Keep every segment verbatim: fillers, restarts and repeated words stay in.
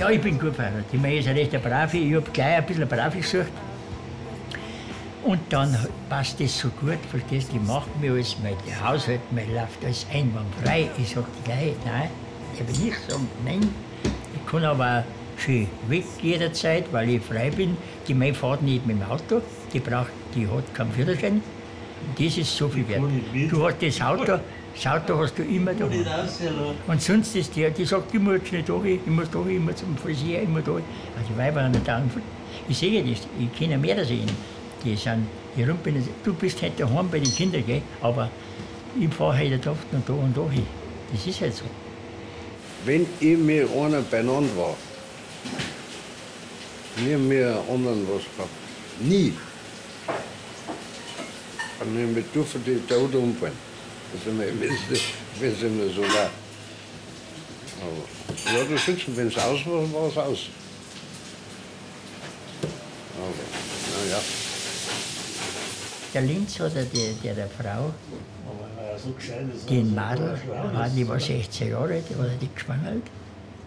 Ja, ich bin gut verheiratet. Ich meine, ich bin recht eine Brave. Ich habe gleich ein bisschen Brave gesucht. Und dann passt das so gut, verstehst du? Ich mache mir alles, mein Haushalt, mein läuft alles einwandfrei. Ich sage gleich, nein, ich will nicht sagen, nein. Ich kann aber schön weg jederzeit, weil ich frei bin. Die Mai fährt nicht mit dem Auto, die, braucht, die hat keinen Führerschein. Das ist so viel wert. Du hast das Auto, das Auto hast du immer da. Und sonst ist der, die sagt, ich muss jetzt nicht da, ich muss da, ich muss zum Friseur, ich muss da. Also die Weiber an den Tagen, ich sehe das, ich kenne mehr sehen. Die sind hier rum, du bist heute daheim bei den Kindern, gell? Aber ich fahre heute oft und da und da hin. Das ist halt so. Wenn ich mit einer beieinander war, nie mit anderen was gehabt. Nie. Und wir dürfen die Tod umfallen. Das ist mir so leid. Aber ja, da sitzen, wenn es aus war, war es aus. Aber, na ja. Der Linz oder die, der, der Frau, den Madel, die war sechzehn Jahre alt, die war nicht geschwangert.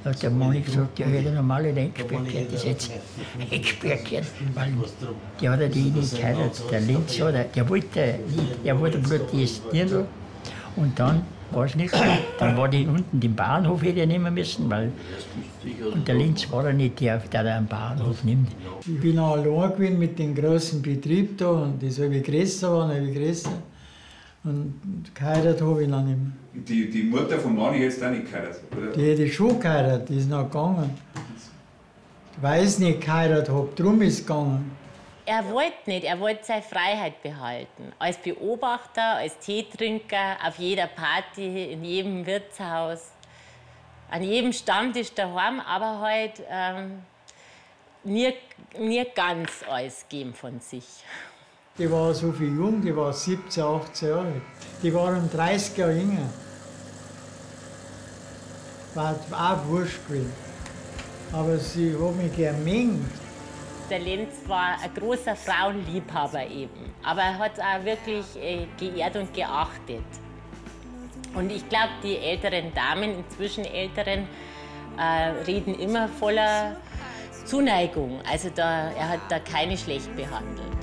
Da hat der Mann gesagt, die hätte normal in Eckberg gehört, das jetzt Eckberg gehört, weil die hat er die nicht geheiratet. Der Linz hat er, der wollte nicht, der wollte bloß dieses Dirndl. Und dann war es nichts mehr. Dann war die unten, den Bahnhof hätte er nehmen müssen, weil und der Linz war er nicht, der, der einen Bahnhof nimmt. Ich bin auch allein gewesen mit dem großen Betrieb da und das habe ich größer war, habe ich größer. Und geheiratet habe ich noch nicht mehr. Die, die Mutter von Mani hätte es auch nicht geheiratet, oder? Die hätte schon geheiratet, die ist noch gegangen. Weil ich nicht geheiratet habe, darum ist es gegangen. Er wollte nicht, er wollte seine Freiheit behalten. Als Beobachter, als Teetrinker, auf jeder Party, in jedem Wirtshaus, an jedem Stammtisch daheim, aber halt ähm, nie, nie ganz alles geben von sich. Die war so viel jung, die war siebzehn, achtzehn Jahre alt. Die war um dreißig Jahre jünger. War auch wurscht gewesen. Aber sie hat mich gern mengt. Der Lenz war ein großer Frauenliebhaber eben. Aber er hat auch wirklich äh, geehrt und geachtet. Und ich glaube, die älteren Damen, inzwischen älteren, äh, reden immer voller Zuneigung. Also da, er hat da keine schlecht behandelt.